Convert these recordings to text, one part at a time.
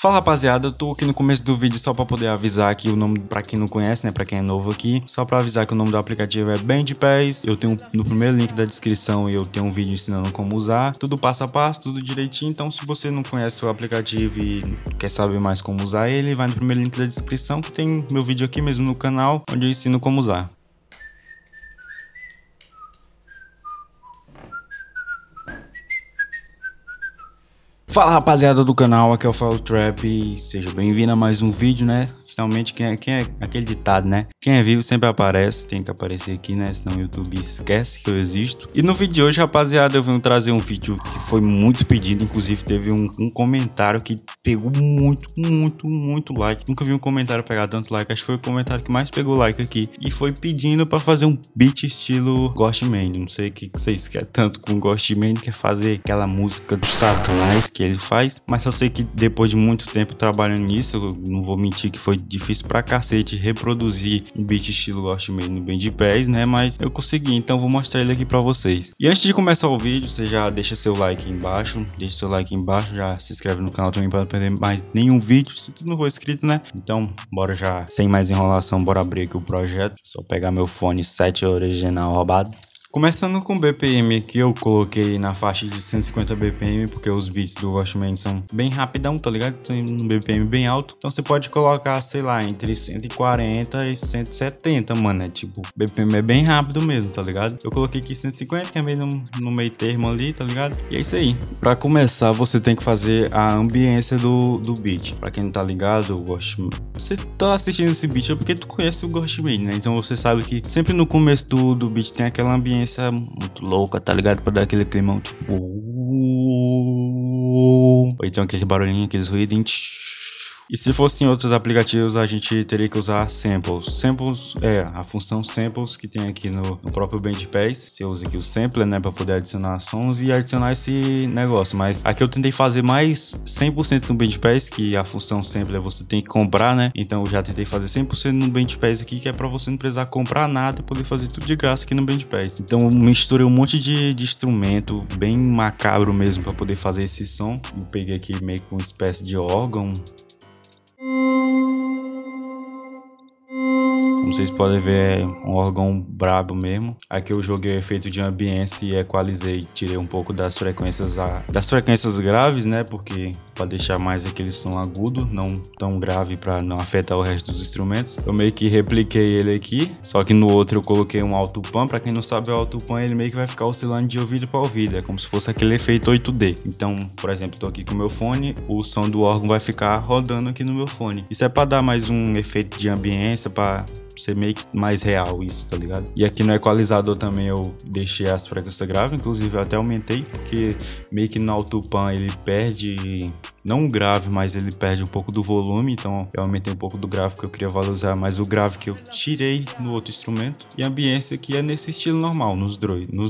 Fala rapaziada, eu tô aqui no começo do vídeo só pra poder avisar aqui o nome, pra quem não conhece, né, pra quem é novo aqui, só pra avisar que o nome do aplicativo é BandPass. Eu tenho no primeiro link da descrição, eu tenho um vídeo ensinando como usar, tudo passo a passo, tudo direitinho. Então se você não conhece o aplicativo e quer saber mais como usar ele, vai no primeiro link da descrição que tem meu vídeo aqui mesmo no canal, onde eu ensino como usar. Fala rapaziada do canal, aqui é o Faeltrap e seja bem-vindo a mais um vídeo, né? Finalmente, quem é aquele ditado, né? Quem é vivo sempre aparece, tem que aparecer aqui, né? Senão o YouTube esquece que eu existo. E no vídeo de hoje, rapaziada, eu venho trazer um vídeo que foi muito pedido, inclusive teve um comentário que pegou muito like. Nunca vi um comentário pegar tanto like, acho que foi o comentário que mais pegou like aqui. E foi pedindo pra fazer um beat estilo Ghostemane, não sei o que vocês querem tanto com Ghostemane, quer fazer aquela música do Satanás que ele faz, mas eu sei que depois de muito tempo trabalhando nisso, eu não vou mentir que foi difícil pra cacete reproduzir um beat estilo Ghostemane no BandPass, né? Mas eu consegui, então vou mostrar ele aqui pra vocês. E antes de começar o vídeo, você já deixa seu like aí embaixo, já se inscreve no canal também pra não perder mais nenhum vídeo, se tu não for inscrito, né? Então, bora já, sem mais enrolação, bora abrir aqui o projeto. Só pegar meu fone 7 original roubado. Começando com o BPM que eu coloquei na faixa de 150 BPM, porque os beats do Ghostemane são bem rapidão, tá ligado? Tem um BPM bem alto, então você pode colocar, sei lá, entre 140 e 170, mano, é tipo, BPM é bem rápido mesmo, tá ligado? Eu coloquei aqui 150, que é meio no meio termo ali, tá ligado? E é isso aí. Pra começar, você tem que fazer a ambiência do beat. Pra quem não tá ligado, o Ghostemane, você tá assistindo esse beat é porque tu conhece o Ghostemane, né? Então você sabe que sempre no começo do beat tem aquela ambiência muito louca, tá ligado? Pra dar aquele climão tipo, ou então aquele barulhinho, aqueles ruídos. E se fossem outros aplicativos, a gente teria que usar samples. Samples é a função samples que tem aqui no próprio BandPass. Você usa aqui o sampler, né, para poder adicionar sons e adicionar esse negócio. Mas aqui eu tentei fazer mais 100% no BandPass, que a função sampler você tem que comprar, né? Então eu já tentei fazer 100% no BandPass aqui, que é para você não precisar comprar nada, poder fazer tudo de graça aqui no BandPass. Então eu misturei um monte de instrumento bem macabro mesmo para poder fazer esse som. Eu peguei aqui meio que uma espécie de órgão. Como vocês podem ver, é um órgão brabo mesmo. Aqui eu joguei o efeito de ambiência e equalizei, tirei um pouco das frequências graves, né? Porque para deixar mais aquele som agudo, não tão grave para não afetar o resto dos instrumentos. Eu meio que repliquei ele aqui, só que no outro eu coloquei um autopan. Para quem não sabe, o autopan ele meio que vai ficar oscilando de ouvido para ouvido, é como se fosse aquele efeito 8D. Então, por exemplo, tô aqui com o meu fone, o som do órgão vai ficar rodando aqui no meu fone. Isso é para dar mais um efeito de ambiência, para ser meio que mais real isso, tá ligado? E aqui no equalizador também eu deixei as frequências graves, inclusive eu até aumentei, porque meio que no autopan ele perde, não o grave, mas ele perde um pouco do volume, então eu aumentei um pouco do grave porque eu queria valorizar mais o grave que eu tirei no outro instrumento. E a ambiência aqui é nesse estilo normal, nos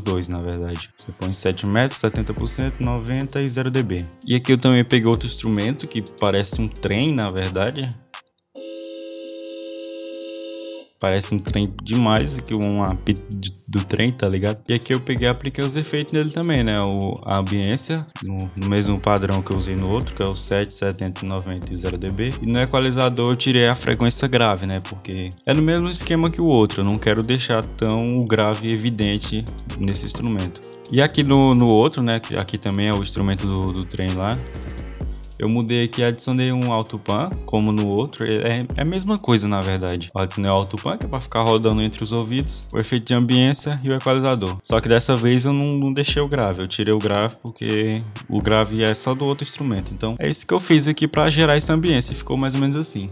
dois na verdade. Você põe 7 metros, 70%, 90 e 0 dB. E aqui eu também peguei outro instrumento que parece um trem na verdade. Parece um trem demais, aqui um apito do trem, tá ligado? E aqui eu peguei e apliquei os efeitos nele também, né? A ambiência, no mesmo padrão que eu usei no outro, que é o 7, 70, 90 e 0 dB. E no equalizador eu tirei a frequência grave, né? Porque é no mesmo esquema que o outro, eu não quero deixar tão grave evidente nesse instrumento. E aqui no outro, né? Aqui também é o instrumento do trem lá. Eu mudei aqui, adicionei um autopan, como no outro, é a mesma coisa na verdade. Eu adicionei o autopan, que é pra ficar rodando entre os ouvidos, o efeito de ambiência e o equalizador. Só que dessa vez eu não deixei o grave, eu tirei o grave porque o grave é só do outro instrumento. Então é isso que eu fiz aqui pra gerar essa ambiência e ficou mais ou menos assim.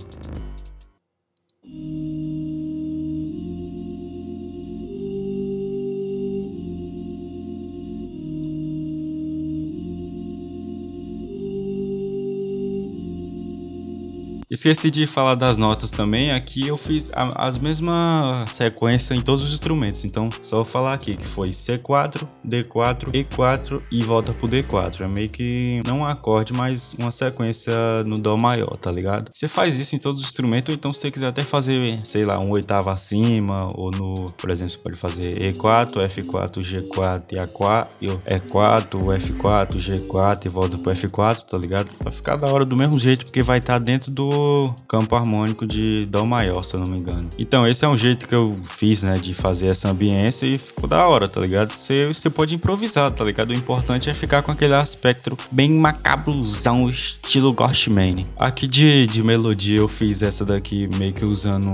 Esqueci de falar das notas também. Aqui eu fiz as mesma sequência em todos os instrumentos, então só vou falar aqui que foi C4, D4, E4 e volta pro D4. É meio que não um acorde, mas uma sequência no Dó maior, tá ligado? Você faz isso em todos os instrumentos, então se você quiser até fazer, sei lá, um oitavo acima, ou no, por exemplo, você pode fazer E4, F4, G4 e A4, E4, F4, G4 e volta pro F4, tá ligado? Vai ficar da hora do mesmo jeito, porque vai estar dentro do campo harmônico de Dó maior, se eu não me engano. Então esse é um jeito que eu fiz, né, de fazer essa ambiência, e ficou da hora, tá ligado? Você pode improvisar, tá ligado? O importante é ficar com aquele aspecto bem macabrosão, estilo Ghostemane. Aqui de melodia eu fiz essa daqui meio que usando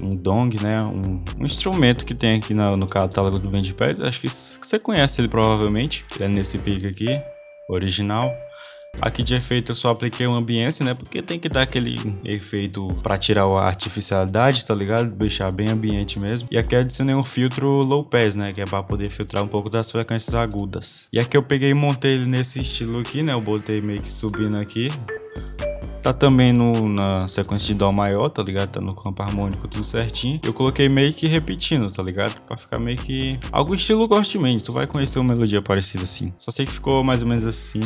um dong, né, um instrumento que tem aqui no catálogo do BandPass. Acho que você conhece ele provavelmente, é nesse pique aqui, original. Aqui de efeito eu só apliquei uma ambiência, né, porque tem que dar aquele efeito pra tirar a artificialidade, tá ligado? Deixar bem ambiente mesmo. E aqui eu adicionei um filtro low pass, né, que é pra poder filtrar um pouco das frequências agudas. E aqui eu peguei e montei ele nesse estilo aqui, né, eu botei meio que subindo aqui. Tá também na sequência de Dó maior, tá ligado? Tá no campo harmônico tudo certinho. Eu coloquei meio que repetindo, tá ligado? Pra ficar meio que... algum estilo Ghostemane, tu vai conhecer uma melodia parecida assim. Só sei que ficou mais ou menos assim.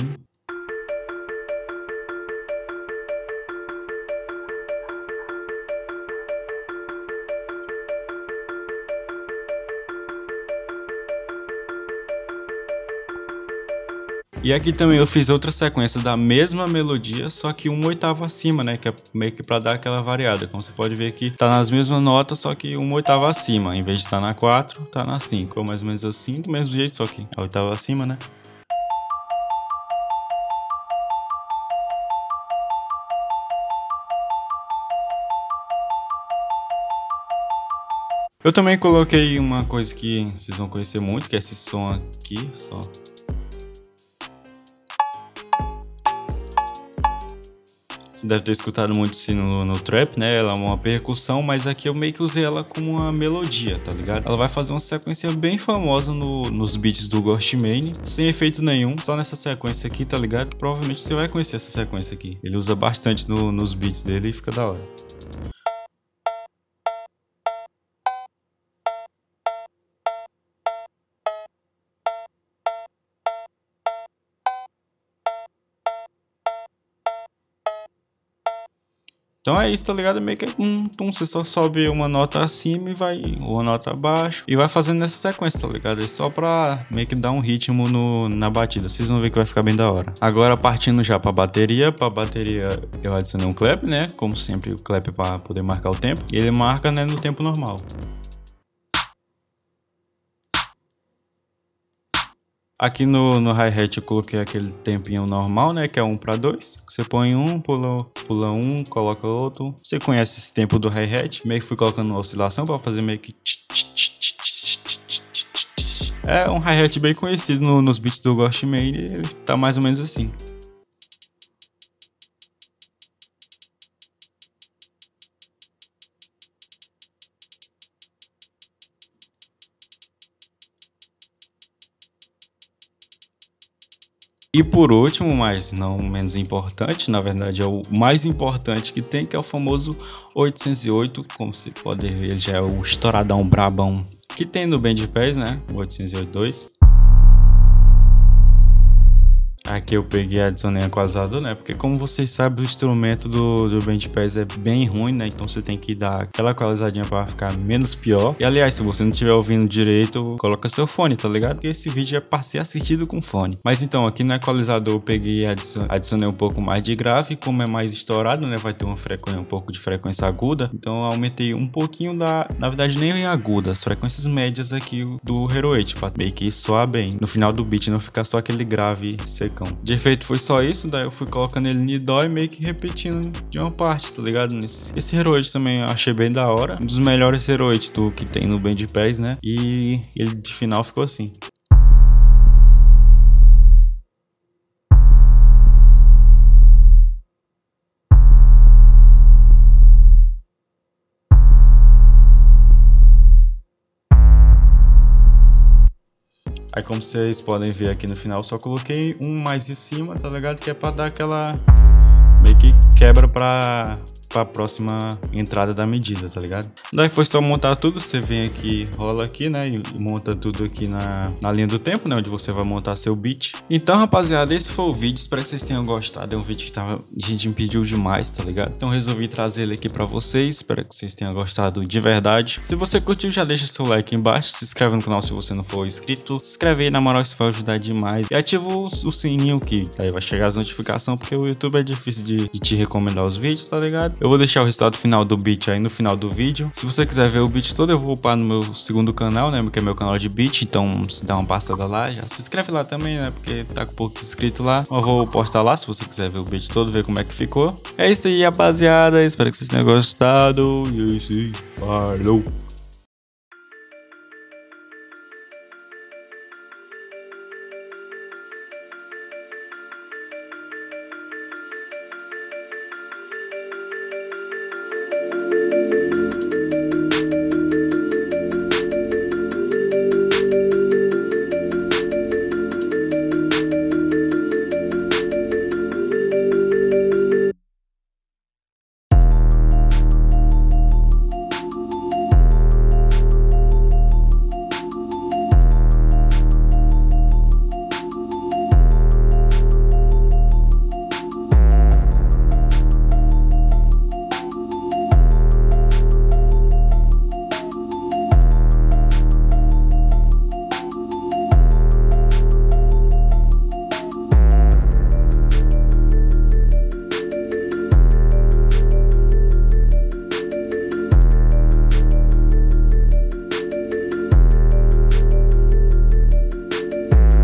E aqui também eu fiz outra sequência da mesma melodia, só que um oitavo acima, né? Que é meio que pra dar aquela variada. Como você pode ver aqui, tá nas mesmas notas, só que um oitavo acima. Em vez de tá na 4, tá na 5. Ou mais ou menos assim, do mesmo jeito, só que a oitava acima, né? Eu também coloquei uma coisa que vocês vão conhecer muito, que é esse som aqui, só... Você deve ter escutado muito isso no trap, né? Ela é uma percussão, mas aqui eu meio que usei ela como uma melodia, tá ligado? Ela vai fazer uma sequência bem famosa nos beats do Ghostemane, sem efeito nenhum, só nessa sequência aqui, tá ligado? Provavelmente você vai conhecer essa sequência aqui. Ele usa bastante nos beats dele e fica da hora. Então é isso, tá ligado? Meio que você só sobe uma nota acima e vai uma nota abaixo e vai fazendo essa sequência, tá ligado? É só pra meio que dar um ritmo na batida. Vocês vão ver que vai ficar bem da hora. Agora partindo já pra bateria. Pra bateria eu adicionei um clap, né? Como sempre, o clap é pra poder marcar o tempo. E ele marca, né, no tempo normal. Aqui no hi-hat eu coloquei aquele tempinho normal, né, que é 1 para 2. Você põe um, pula um, coloca outro. Você conhece esse tempo do hi-hat? Meio que fui colocando uma oscilação para fazer meio que... É um hi-hat bem conhecido nos beats do Ghostemane, ele tá mais ou menos assim. E por último, mas não menos importante, na verdade é o mais importante que tem, que é o famoso 808, como você pode ver, ele já é o estouradão brabão que tem no BandPass, né, 808.2. Aqui eu peguei e adicionei equalizador, né, porque como vocês sabem, o instrumento do BandPass é bem ruim, né, então você tem que dar aquela equalizadinha para ficar menos pior. E aliás, se você não estiver ouvindo direito, coloca seu fone, tá ligado? Porque esse vídeo é para ser assistido com fone. Mas então, aqui no equalizador eu peguei e adicionei um pouco mais de grave, como é mais estourado, né, vai ter uma frequência, um pouco de frequência aguda, então eu aumentei um pouquinho na verdade nem em aguda, as frequências médias aqui do Hero 8, para meio que soar bem no final do beat, não ficar só aquele grave secando. De efeito foi só isso, daí eu fui colocando ele em dó e meio que repetindo de uma parte, tá ligado? Esse Hero 8 também eu achei bem da hora, um dos melhores Hero 8 que tem no BandPass, né? E ele de final ficou assim. Aí como vocês podem ver aqui no final, só coloquei um mais em cima, tá ligado? Que é pra dar aquela meio que quebra pra para a próxima entrada da medida, tá ligado? Daí foi só montar tudo, você vem aqui, rola aqui, né, e monta tudo aqui na linha do tempo, né, onde você vai montar seu beat. Então, rapaziada, esse foi o vídeo, espero que vocês tenham gostado. É um vídeo que a gente me pediu demais, tá ligado? Então resolvi trazer ele aqui para vocês, espero que vocês tenham gostado de verdade. Se você curtiu, já deixa seu like aí embaixo, se inscreve no canal se você não for inscrito, se inscreve aí, na moral, isso vai ajudar demais, e ativa o sininho que aí vai chegar as notificações, porque o YouTube é difícil de te recomendar os vídeos, tá ligado? Eu vou deixar o resultado final do beat aí no final do vídeo. Se você quiser ver o beat todo, eu vou upar no meu segundo canal, né, que é meu canal de beat, então se dá uma passada lá, já se inscreve lá também, né, porque tá com poucos inscritos lá, eu vou postar lá se você quiser ver o beat todo, ver como é que ficou. É isso aí, rapaziada, espero que vocês tenham gostado, e é isso aí, falou!